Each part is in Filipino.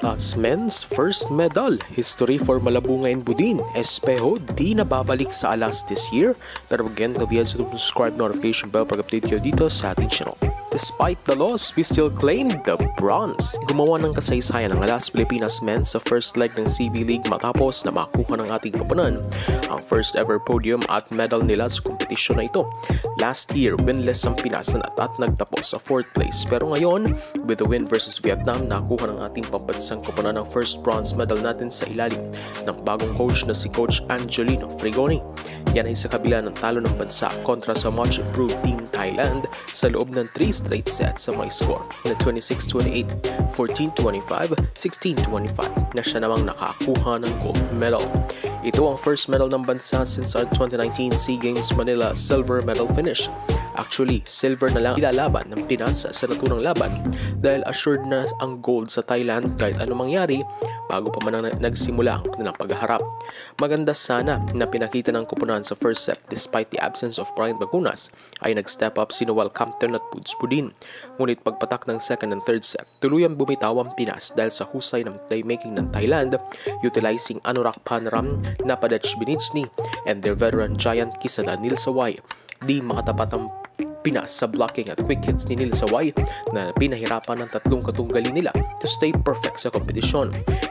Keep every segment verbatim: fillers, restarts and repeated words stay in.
That's men's first medal. History for Malabunga and Budin. Espejo di nababalik sa Alas this year. Pero again, don't forget to subscribe, notification bell para update kayo dito sa ating channel. Despite the loss, we still claimed the bronze. Gumawa ng kasaysayan ng Alas Pilipinas men sa first leg ng C V League matapos na makuha ng ating koponan ang first ever podium at medal nila sa kompetisyon na ito. Last year, winless ang Pinas at, at nagtapos sa fourth place. Pero ngayon, with the win versus Vietnam, nakuha ng ating pambansa ang koponan ng first bronze medal natin sa ilalim ng bagong coach na si Coach Angelino Frigoni. Yan ay sa kabila ng talo ng bansa kontra sa much improved team Thailand sa loob ng three straight sets sa my score na twenty-six twenty-eight, fourteen twenty-five, sixteen twenty-five na siya namang nakakuha ng gold medal. Ito ang first medal ng bansa since our twenty nineteen SEA Games Manila silver medal finish. Actually, silver na lang ilalaban ng Pinas sa naturang laban dahil assured na ang gold sa Thailand kahit anong mangyari bago pa man nagsimula ng pagharap. Maganda sana na pinakita ng koponan sa first set despite the absence of Bryanbagunas ay nag-step up si Noel Kampton at Boots Budin. Ngunit pagpatak ng second and third set, tuluyang bumitaw ang Pinas dahil sa husay ng playmaking ng Thailand utilizing Anurak Panram, Napadech Binitsni and their veteran giant Kissada Nilsaiwai. Di makatapat ang Pinas sa blocking at quick hits ni Nilsaiwai na pinahirapan ng tatlong katunggali nila to stay perfect sa kompetisyon.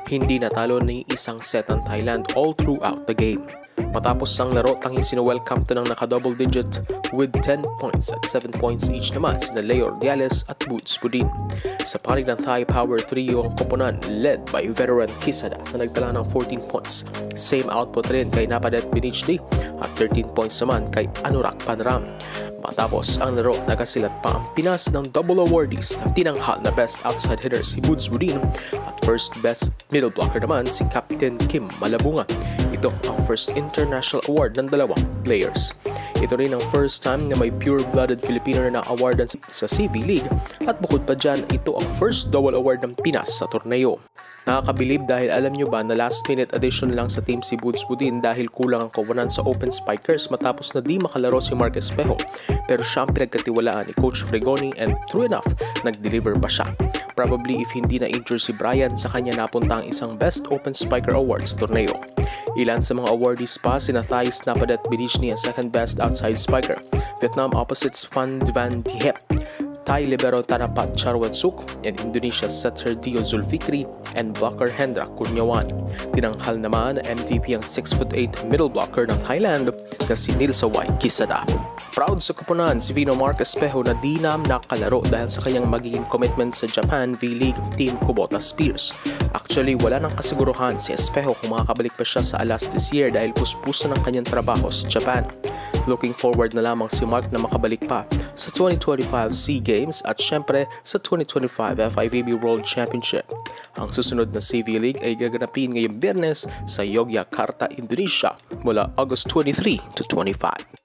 Hindi natalo ni isang set ang Thailand all throughout the game. Matapos ang laro, tanging si Noel Kampton ang naka-double digit with ten points at seven points each naman sina Leo Ordiales at Boots Budin. Sa panig ng Thai Power Trio ang koponan led by veteran Kissada na nagtala ng fourteen points. Same output rin kay Napadet Binitsni at thirteen points naman kay Anurak Panram. Matapos ang laro, nagkasilat pa ang Pinas ng double awardees na tinanghal na best outside hitter si Boots Budin at first best middle blocker naman si Captain Kim Malabunga. Ito ang first international award ng dalawang players. Ito rin ang first time na may pure-blooded Filipino na na-awardan sa C V League at bukod pa dyan, ito ang first double award ng Pinas sa torneo. Nakakabilib dahil alam nyo ba na last minute addition lang sa team si Boots Budin dahil kulang ang kawanan sa open spikers matapos na di makalaro si Marck Espejo. Pero siya ang pinagkatiwalaan ni Coach Frigoni and true enough, nag-deliver pa siya. Probably if hindi na-injure si Bryan, sa kanya napunta ang isang Best Open Spiker Award sa torneo. Ilan sa mga awardees pa sina Thais Napadet Binitsni ang second best outside spiker, Vietnam opposites Phan Van Diep, Thai libero Tanapat Charuatsuk, and Indonesia's setter Dio Zulfikri and blocker Hendra Kurniawan. Tinanghal naman M V P ang six foot eight middle blocker ng Thailand na si Nilsaiwai Kissada. Proud sa koponan si Vino Marck Espejo na di na nakalaro dahil sa kanyang magiging commitment sa Japan V-League team Kubota Spears. Actually, wala nang kasiguruhan si Espejo kung makakabalik pa siya sa Alas this year dahil puspusan ang kanyang trabaho sa Japan. Looking forward na lamang si Mark na makabalik pa sa twenty twenty-five SEA Games at syempre sa twenty twenty-five F I V B World Championship. Ang susunod na C V League ay gaganapin ngayong Biyernes sa Yogyakarta, Indonesia mula August twenty-three to twenty-five.